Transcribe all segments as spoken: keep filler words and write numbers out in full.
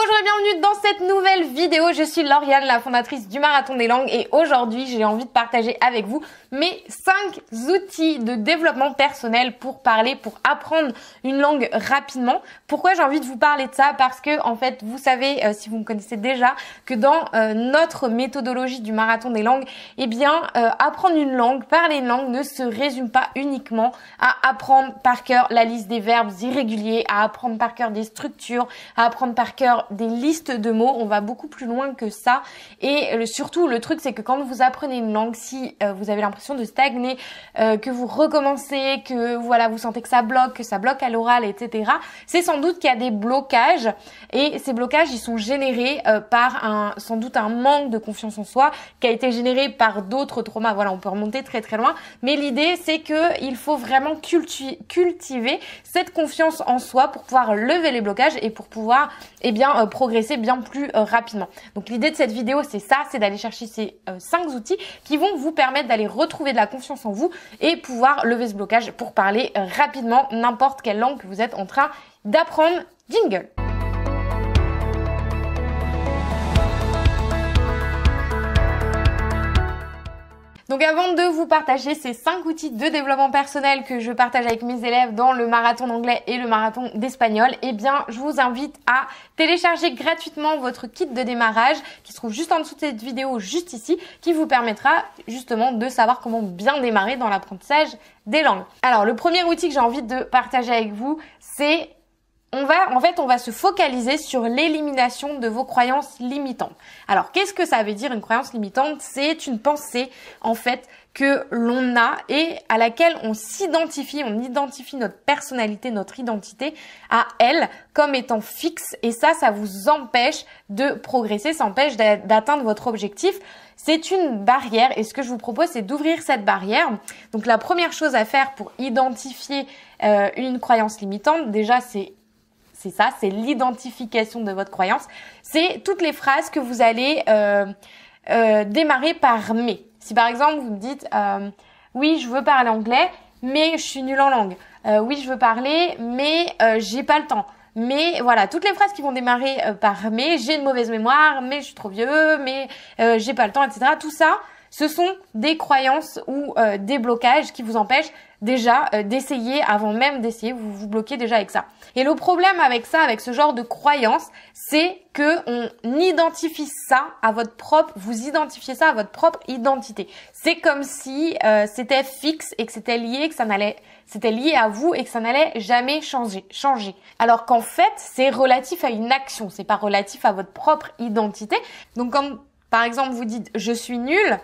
bonjour et bienvenue dans cette nouvelle vidéo. Je suis Lauriane, la fondatrice du Marathon des Langues, et aujourd'hui j'ai envie de partager avec vous mes cinq outils de développement personnel pour parler, pour apprendre une langue rapidement. Pourquoi j'ai envie de vous parler de ça? Parce que en fait vous savez, euh, si vous me connaissez déjà, que dans euh, notre méthodologie du Marathon des Langues, eh bien euh, apprendre une langue, parler une langue ne se résume pas uniquement à apprendre par cœur la liste des verbes irréguliers, à apprendre par cœur des structures, à apprendre par cœur des listes de mots. On va beaucoup plus loin que ça. Et le, surtout, le truc, c'est que quand vous apprenez une langue, si euh, vous avez l'impression de stagner, euh, que vous recommencez, que voilà, vous sentez que ça bloque, que ça bloque à l'oral, et cetera, c'est sans doute qu'il y a des blocages. Et ces blocages, ils sont générés euh, par un, sans doute un manque de confiance en soi qui a été généré par d'autres traumas. Voilà, on peut remonter très très loin. Mais l'idée, c'est que il faut vraiment culti- cultiver cette confiance en soi pour pouvoir lever les blocages et pour pouvoir eh bien, euh, progresser bien plus euh, rapidement. Donc l'idée de cette vidéo, c'est ça, c'est d'aller chercher ces euh, cinq outils qui vont vous permettre d'aller retrouver de la confiance en vous et pouvoir lever ce blocage pour parler euh, rapidement n'importe quelle langue que vous êtes en train d'apprendre. Jingle! Donc avant de vous partager ces cinq outils de développement personnel que je partage avec mes élèves dans le marathon d'anglais et le marathon d'espagnol, eh bien je vous invite à télécharger gratuitement votre kit de démarrage qui se trouve juste en dessous de cette vidéo, juste ici, qui vous permettra justement de savoir comment bien démarrer dans l'apprentissage des langues. Alors le premier outil que j'ai envie de partager avec vous, c'est... On va, en fait, on va se focaliser sur l'élimination de vos croyances limitantes. Alors, qu'est-ce que ça veut dire une croyance limitante? C'est une pensée, en fait, que l'on a et à laquelle on s'identifie, on identifie notre personnalité, notre identité à elle comme étant fixe, et ça, ça vous empêche de progresser, ça empêche d'atteindre votre objectif. C'est une barrière et ce que je vous propose, c'est d'ouvrir cette barrière. Donc, la première chose à faire pour identifier euh, une croyance limitante, déjà, c'est C'est ça, c'est l'identification de votre croyance. C'est toutes les phrases que vous allez euh, euh, démarrer par « mais ». Si par exemple, vous me dites euh, « oui, je veux parler anglais, mais je suis nulle en langue euh, »,« oui, je veux parler, mais euh, j'ai pas le temps ». Mais voilà, toutes les phrases qui vont démarrer euh, par « mais »,« j'ai une mauvaise mémoire »,« mais je suis trop vieux »,« mais euh, j'ai pas le temps », et cetera. Tout ça, ce sont des croyances ou euh, des blocages qui vous empêchent déjà euh, d'essayer. Avant même d'essayer, vous vous bloquez déjà avec ça. Et le problème avec ça, avec ce genre de croyance, c'est que on identifie ça à votre propre, vous identifiez ça à votre propre identité. C'est comme si euh, c'était fixe et que c'était lié, que ça n'allait, c'était lié à vous et que ça n'allait jamais changer, changer. Alors qu'en fait, c'est relatif à une action, c'est pas relatif à votre propre identité. Donc quand par exemple vous dites je suis nul,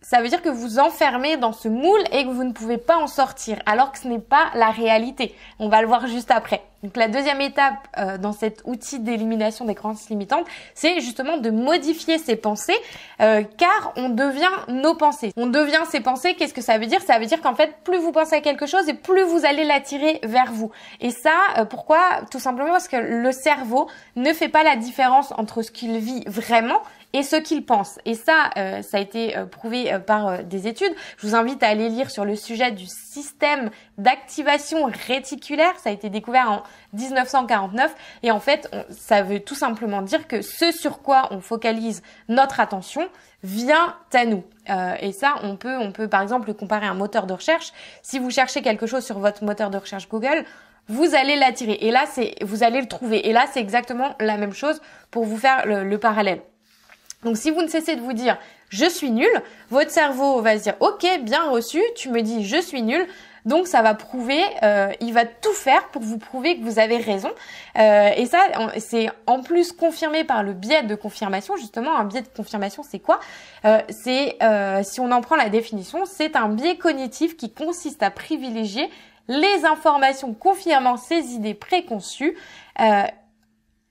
ça veut dire que vous enfermez dans ce moule et que vous ne pouvez pas en sortir, alors que ce n'est pas la réalité. On va le voir juste après. Donc la deuxième étape euh, dans cet outil d'élimination des croyances limitantes, c'est justement de modifier ses pensées, euh, car on devient nos pensées. On devient ses pensées, qu'est-ce que ça veut dire? Ça veut dire qu'en fait, plus vous pensez à quelque chose et plus vous allez l'attirer vers vous. Et ça, euh, pourquoi? Tout simplement parce que le cerveau ne fait pas la différence entre ce qu'il vit vraiment et ce qu'il pense. Et ça, euh, ça a été euh, prouvé euh, par euh, des études. Je vous invite à aller lire sur le sujet du système d'activation réticulaire. Ça a été découvert en mille neuf cent quarante-neuf. Et en fait, on, ça veut tout simplement dire que ce sur quoi on focalise notre attention vient à nous. Euh, et ça, on peut, on peut par exemple comparer à un moteur de recherche. Si vous cherchez quelque chose sur votre moteur de recherche Google, vous allez l'attirer. Et là, c'est, vous allez le trouver. Et là, c'est exactement la même chose pour vous faire le, le parallèle. Donc, si vous ne cessez de vous dire « je suis nul », votre cerveau va se dire « ok, bien reçu, tu me dis « je suis nul ». Donc, ça va prouver, euh, il va tout faire pour vous prouver que vous avez raison. Euh, et ça, c'est en plus confirmé par le biais de confirmation. Justement, un biais de confirmation, c'est quoi? euh, C'est, euh, si on en prend la définition, c'est un biais cognitif qui consiste à privilégier les informations confirmant ses idées préconçues euh,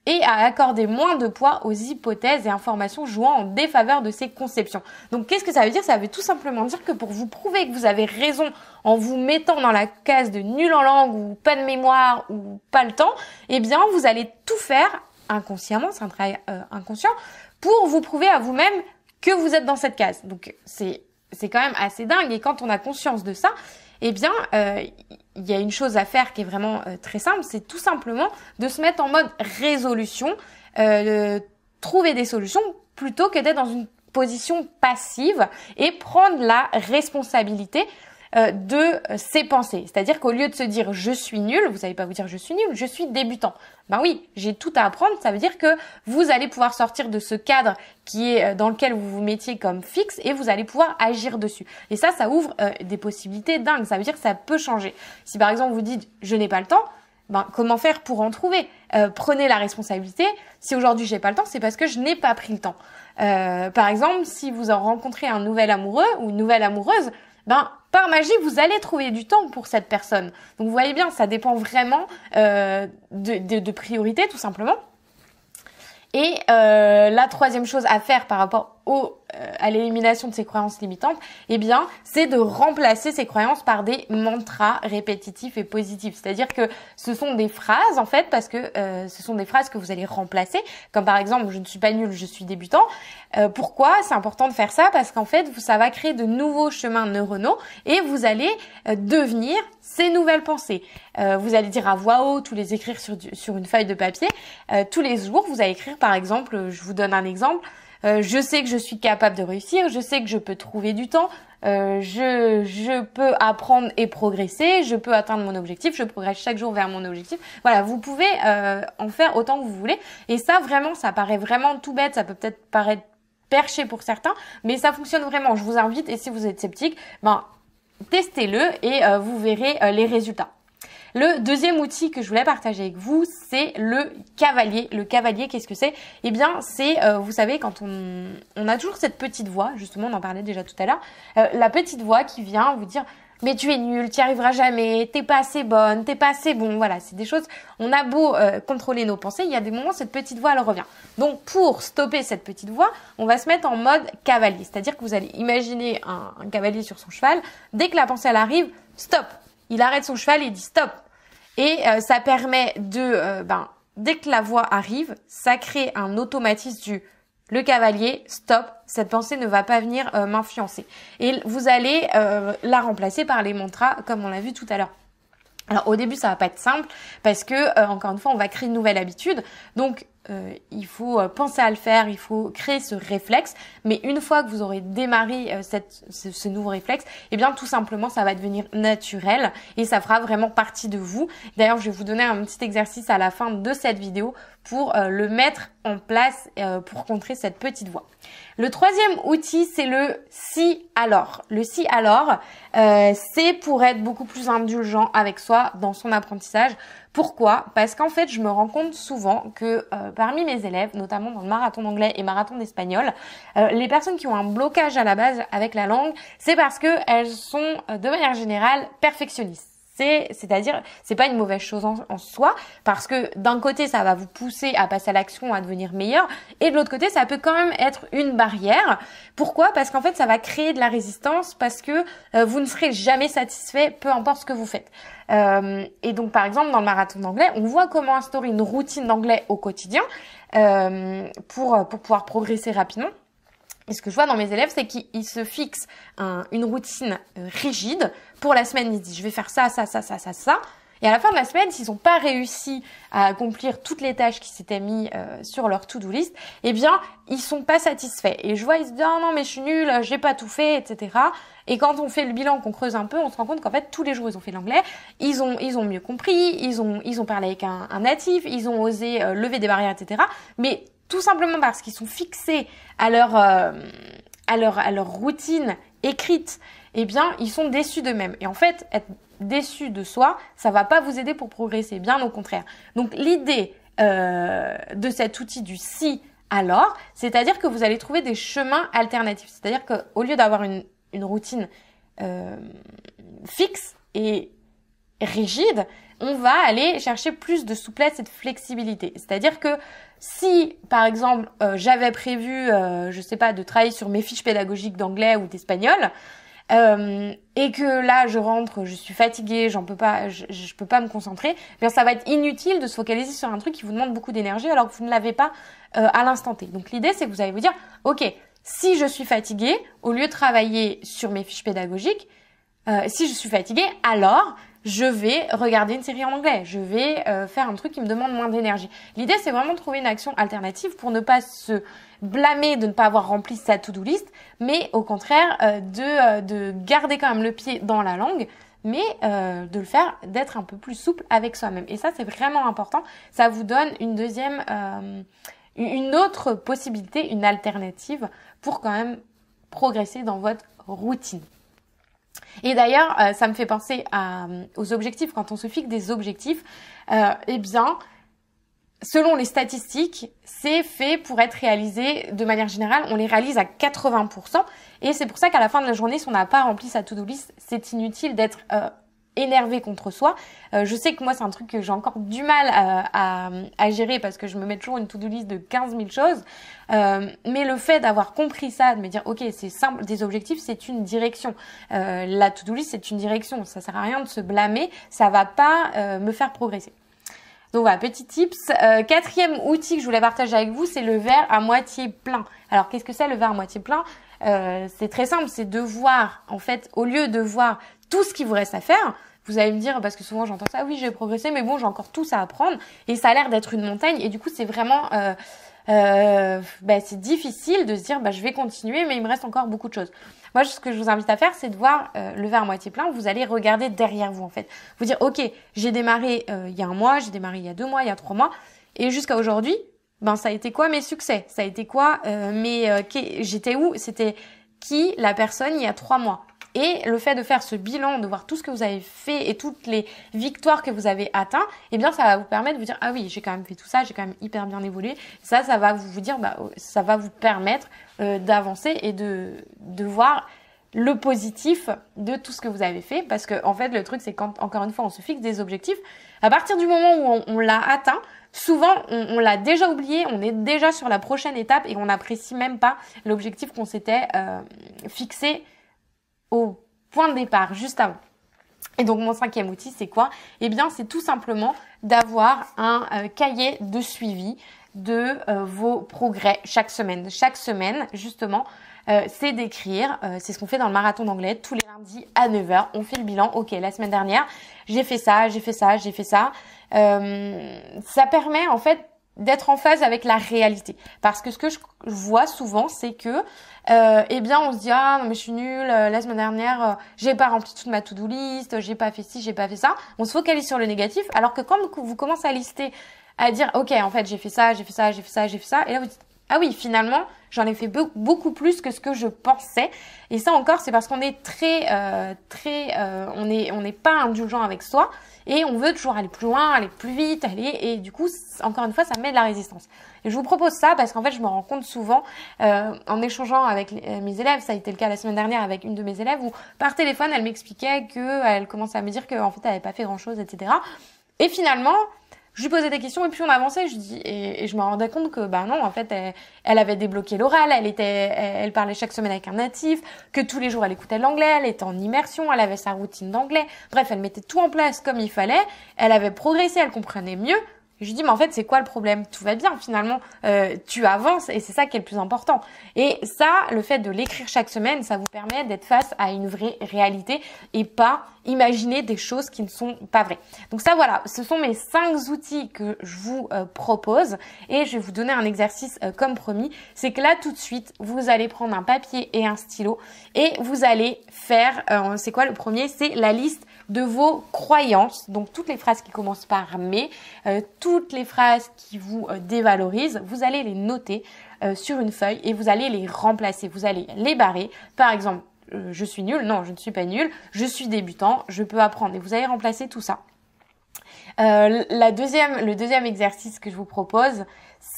et à accorder moins de poids aux hypothèses et informations jouant en défaveur de ces conceptions. Donc, qu'est-ce que ça veut dire? Ça veut tout simplement dire que pour vous prouver que vous avez raison en vous mettant dans la case de nul en langue ou pas de mémoire ou pas le temps, eh bien, vous allez tout faire inconsciemment, c'est un travail euh, inconscient, pour vous prouver à vous-même que vous êtes dans cette case. Donc, c'est c'est quand même assez dingue. Et quand on a conscience de ça, eh bien, euh, il y a une chose à faire qui est vraiment euh, très simple, c'est tout simplement de se mettre en mode résolution, euh, de trouver des solutions plutôt que d'être dans une position passive et prendre la responsabilité euh, de ses pensées. C'est-à-dire qu'au lieu de se dire « je suis nul », vous savez pas vous dire « je suis nul », « je suis débutant ». Ben oui, j'ai tout à apprendre, ça veut dire que vous allez pouvoir sortir de ce cadre qui est dans lequel vous vous mettiez comme fixe et vous allez pouvoir agir dessus. Et ça, ça ouvre euh, des possibilités dingues, ça veut dire que ça peut changer. Si par exemple vous dites « je n'ai pas le temps », ben comment faire pour en trouver ? euh, Prenez la responsabilité. Si aujourd'hui j'ai pas le temps, c'est parce que je n'ai pas pris le temps. Euh, par exemple, si vous en rencontrez un nouvel amoureux ou une nouvelle amoureuse, ben par magie vous allez trouver du temps pour cette personne. Donc vous voyez bien, ça dépend vraiment euh, de, de, de priorité tout simplement. Et euh, la troisième chose à faire par rapport au, euh, à l'élimination de ces croyances limitantes, eh bien, c'est de remplacer ces croyances par des mantras répétitifs et positifs. C'est-à-dire que ce sont des phrases, en fait, parce que euh, ce sont des phrases que vous allez remplacer, comme par exemple « je ne suis pas nul, je suis débutant euh, ». Pourquoi c'est important de faire ça? Parce qu'en fait, ça va créer de nouveaux chemins neuronaux et vous allez euh, devenir ces nouvelles pensées. Euh, vous allez dire à voix haute ou les écrire sur, du, sur une feuille de papier. Euh, tous les jours, vous allez écrire, par exemple, je vous donne un exemple, Euh, je sais que je suis capable de réussir, je sais que je peux trouver du temps, euh, je, je peux apprendre et progresser, je peux atteindre mon objectif, je progresse chaque jour vers mon objectif. Voilà, vous pouvez euh, en faire autant que vous voulez. Et ça, vraiment, ça paraît vraiment tout bête, ça peut peut-être paraître perché pour certains, mais ça fonctionne vraiment. Je vous invite, et si vous êtes sceptique, ben, testez-le et euh, vous verrez euh, les résultats. Le deuxième outil que je voulais partager avec vous, c'est le cavalier. Le cavalier, qu'est-ce que c'est? Eh bien, c'est, euh, vous savez, quand on, on a toujours cette petite voix, justement, on en parlait déjà tout à l'heure, euh, la petite voix qui vient vous dire « mais tu es nul, tu n'y arriveras jamais, t'es pas assez bonne, t'es pas assez bon ». Voilà, c'est des choses, on a beau euh, contrôler nos pensées, il y a des moments, cette petite voix, elle revient. Donc, pour stopper cette petite voix, on va se mettre en mode cavalier. C'est-à-dire que vous allez imaginer un, un cavalier sur son cheval. Dès que la pensée, elle arrive, stop. Il arrête son cheval et dit stop. Et euh, ça permet de, euh, ben, dès que la voix arrive, ça crée un automatisme du le cavalier, stop, cette pensée ne va pas venir euh, m'influencer. Et vous allez euh, la remplacer par les mantras comme on l'a vu tout à l'heure. Alors au début, ça va pas être simple parce que, euh, encore une fois, on va créer une nouvelle habitude. Donc, Euh, il faut penser à le faire, il faut créer ce réflexe, mais une fois que vous aurez démarré euh, cette, ce, ce nouveau réflexe, eh bien tout simplement ça va devenir naturel et ça fera vraiment partie de vous. D'ailleurs, je vais vous donner un petit exercice à la fin de cette vidéo pour euh, le mettre en place euh, pour contrer cette petite voix. Le troisième outil, c'est le « si alors ». Le « si alors euh, », c'est pour être beaucoup plus indulgent avec soi dans son apprentissage. Pourquoi? Parce qu'en fait, je me rends compte souvent que euh, parmi mes élèves, notamment dans le marathon d'anglais et marathon d'espagnol, euh, les personnes qui ont un blocage à la base avec la langue, c'est parce qu'elles sont de manière générale perfectionnistes. C'est-à-dire, c'est pas une mauvaise chose en, en soi, parce que d'un côté, ça va vous pousser à passer à l'action, à devenir meilleur, et de l'autre côté, ça peut quand même être une barrière. Pourquoi? Parce qu'en fait, ça va créer de la résistance, parce que euh, vous ne serez jamais satisfait, peu importe ce que vous faites. Euh, et donc, par exemple, dans le marathon d'anglais, on voit comment instaurer une routine d'anglais au quotidien euh, pour, pour pouvoir progresser rapidement. Et ce que je vois dans mes élèves, c'est qu'ils se fixent un, une routine rigide. Pour la semaine, ils disent « je vais faire ça, ça, ça, ça, ça, ça ». Et à la fin de la semaine, s'ils n'ont pas réussi à accomplir toutes les tâches qui s'étaient mis euh, sur leur to-do list, eh bien, ils sont pas satisfaits. Et je vois, ils se disent « ah non, mais je suis nulle, j'ai pas tout fait, et cetera » Et quand on fait le bilan, qu'on creuse un peu, on se rend compte qu'en fait, tous les jours, ils ont fait l'anglais, ils ont ils ont mieux compris, ils ont ils ont parlé avec un, un natif, ils ont osé euh, lever des barrières, et cetera. Mais tout simplement parce qu'ils sont fixés à leur, euh, à leur, à leur routine écrite, eh bien, ils sont déçus d'eux-mêmes. Et en fait, être déçu de soi, ça va pas vous aider pour progresser, bien au contraire. Donc, l'idée euh, de cet outil du « si alors », c'est-à-dire que vous allez trouver des chemins alternatifs. C'est-à-dire qu'au lieu d'avoir une, une routine euh, fixe et rigide, on va aller chercher plus de souplesse et de flexibilité. C'est-à-dire que si, par exemple, euh, j'avais prévu, euh, je sais pas, de travailler sur mes fiches pédagogiques d'anglais ou d'espagnol, euh, et que là, je rentre, je suis fatiguée, j'en peux pas, je, je peux pas me concentrer, bien ça va être inutile de se focaliser sur un truc qui vous demande beaucoup d'énergie alors que vous ne l'avez pas euh, à l'instant T. Donc l'idée, c'est que vous allez vous dire, ok, Si je suis fatiguée, au lieu de travailler sur mes fiches pédagogiques, euh, si je suis fatiguée, alors je vais regarder une série en anglais, je vais euh, faire un truc qui me demande moins d'énergie. L'idée, c'est vraiment de trouver une action alternative pour ne pas se blâmer de ne pas avoir rempli sa to-do list, mais au contraire euh, de, euh, de garder quand même le pied dans la langue, mais euh, de le faire, d'être un peu plus souple avec soi-même. Et ça, c'est vraiment important. Ça vous donne une deuxième, euh, une autre possibilité, une alternative pour quand même progresser dans votre routine. Et d'ailleurs, euh, ça me fait penser à, aux objectifs. Quand on se fixe des objectifs, euh, eh bien, selon les statistiques, c'est fait pour être réalisé de manière générale. On les réalise à quatre-vingts pour cent. Et c'est pour ça qu'à la fin de la journée, si on n'a pas rempli sa to-do list, c'est inutile d'être euh, énervé contre soi. Euh, je sais que moi, c'est un truc que j'ai encore du mal à, à, à gérer parce que je me mets toujours une to-do list de quinze mille choses. Euh, mais le fait d'avoir compris ça, de me dire « Ok, c'est simple, des objectifs, c'est une direction. Euh, la to-do list, c'est une direction. Ça sert à rien de se blâmer. Ça va pas euh, me faire progresser. » Donc voilà, petit tips. Euh, quatrième outil que je voulais partager avec vous, c'est le verre à moitié plein. Alors, qu'est-ce que c'est le verre à moitié plein ? Euh, c'est très simple, c'est de voir, en fait, au lieu de voir tout ce qui vous reste à faire, vous allez me dire, parce que souvent j'entends ça, oui, j'ai progressé, mais bon, j'ai encore tout ça à apprendre, et ça a l'air d'être une montagne, et du coup, c'est vraiment, euh, euh, bah, c'est difficile de se dire, bah, je vais continuer, mais il me reste encore beaucoup de choses. Moi, ce que je vous invite à faire, c'est de voir euh, le verre à moitié plein, vous allez regarder derrière vous, en fait. Vous dire, ok, j'ai démarré euh, il y a un mois, j'ai démarré il y a deux mois, il y a trois mois, et jusqu'à aujourd'hui, ben, ça a été quoi mes succès? Ça a été quoi euh, mes... Euh, j'étais où? C'était qui la personne il y a trois mois? Et le fait de faire ce bilan, de voir tout ce que vous avez fait et toutes les victoires que vous avez atteintes, eh bien, ça va vous permettre de vous dire « Ah oui, j'ai quand même fait tout ça, j'ai quand même hyper bien évolué. » Ça, ça va vous dire, bah, ça va vous permettre euh, d'avancer et de, de voir le positif de tout ce que vous avez fait. Parce que en fait, le truc, c'est quand, encore une fois, on se fixe des objectifs. À partir du moment où on, on l'a atteint, souvent, on, on l'a déjà oublié, on est déjà sur la prochaine étape et on n'apprécie même pas l'objectif qu'on s'était euh, fixé au point de départ, juste avant. Et donc, mon cinquième outil, c'est quoi? Eh bien, c'est tout simplement d'avoir un euh, cahier de suivi de euh, vos progrès chaque semaine. Chaque semaine, justement, euh, c'est d'écrire, euh, c'est ce qu'on fait dans le marathon d'anglais, tous les lundis à neuf heures, on fait le bilan. Ok, la semaine dernière, j'ai fait ça, j'ai fait ça, j'ai fait ça. Euh, ça permet, en fait, d'être en phase avec la réalité, parce que ce que je vois souvent, c'est que euh, eh bien on se dit ah non mais je suis nulle, la semaine dernière euh, j'ai pas rempli toute ma to-do list, j'ai pas fait ci, j'ai pas fait ça. On se focalise sur le négatif, alors que quand vous commencez à lister, à dire ok en fait j'ai fait ça, j'ai fait ça, j'ai fait ça, j'ai fait ça, et là vous dites ah oui finalement j'en ai fait beaucoup plus que ce que je pensais. Et ça encore, c'est parce qu'on est très euh, très euh, on est on n'est pas indulgent avec soi. Et on veut toujours aller plus loin, aller plus vite, aller... Et du coup, encore une fois, ça met de la résistance. Et je vous propose ça parce qu'en fait, je me rends compte souvent, euh, en échangeant avec les, mes élèves, ça a été le cas la semaine dernière avec une de mes élèves, où par téléphone, elle m'expliquait qu'elle commençait à me dire qu'en fait, elle n'avait pas fait grand-chose, et cetera. Et finalement, je lui posais des questions et puis on avançait. Je dis, et, et je me rendais compte que bah non, en fait, elle, elle avait débloqué l'oral, elle était, elle, elle parlait chaque semaine avec un natif, que tous les jours elle écoutait l'anglais, elle était en immersion, elle avait sa routine d'anglais. Bref, elle mettait tout en place comme il fallait. Elle avait progressé, elle comprenait mieux. Je lui dis, mais en fait, c'est quoi le problème? Tout va bien finalement. Euh, tu avances et c'est ça qui est le plus important. Et ça, le fait de l'écrire chaque semaine, ça vous permet d'être face à une vraie réalité et pas imaginer des choses qui ne sont pas vraies. Donc ça, voilà, ce sont mes cinq outils que je vous euh, propose. Et je vais vous donner un exercice euh, comme promis. C'est que là, tout de suite, vous allez prendre un papier et un stylo et vous allez faire, euh, c'est quoi le premier? C'est la liste de vos croyances. Donc toutes les phrases qui commencent par « mais euh, », toutes les phrases qui vous euh, dévalorisent, vous allez les noter euh, sur une feuille et vous allez les remplacer. Vous allez les barrer. Par exemple, « je suis nul », non, je ne suis pas nul, « je suis débutant », « je peux apprendre ». Et vous allez remplacer tout ça. Euh, la deuxième, le deuxième exercice que je vous propose,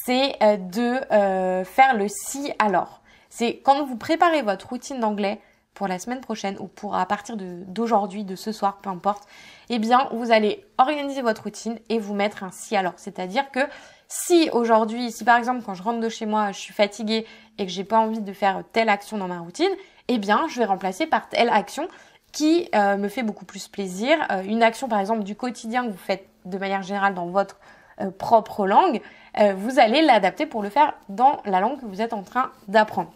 c'est de euh, faire le « si alors ». C'est quand vous préparez votre routine d'anglais pour la semaine prochaine ou pour à partir d'aujourd'hui, de, de ce soir, peu importe, eh bien, vous allez organiser votre routine et vous mettre un « si alors ». C'est-à-dire que si aujourd'hui, si par exemple, quand je rentre de chez moi, je suis fatiguée et que j'ai pas envie de faire telle action dans ma routine, eh bien, je vais remplacer par telle action qui euh, me fait beaucoup plus plaisir. Euh, une action, par exemple, du quotidien que vous faites de manière générale dans votre euh, propre langue, euh, vous allez l'adapter pour le faire dans la langue que vous êtes en train d'apprendre.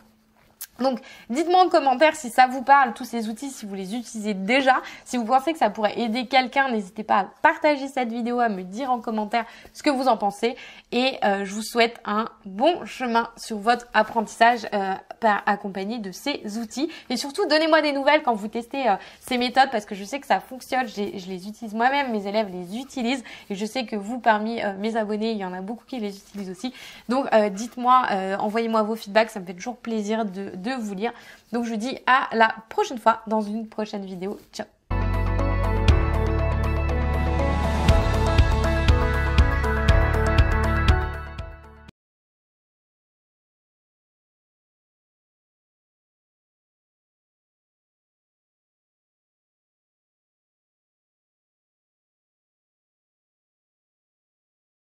Donc, dites-moi en commentaire si ça vous parle, tous ces outils, si vous les utilisez déjà. Si vous pensez que ça pourrait aider quelqu'un, n'hésitez pas à partager cette vidéo, à me dire en commentaire ce que vous en pensez. Et euh, je vous souhaite un bon chemin sur votre apprentissage euh, par, accompagné de ces outils. Et surtout, donnez-moi des nouvelles quand vous testez euh, ces méthodes, parce que je sais que ça fonctionne. Je les utilise moi-même, mes élèves les utilisent. Et je sais que vous, parmi euh, mes abonnés, il y en a beaucoup qui les utilisent aussi. Donc, euh, dites-moi, euh, envoyez-moi vos feedbacks, ça me fait toujours plaisir de... de vous lire. Donc je vous dis à la prochaine fois dans une prochaine vidéo. Ciao.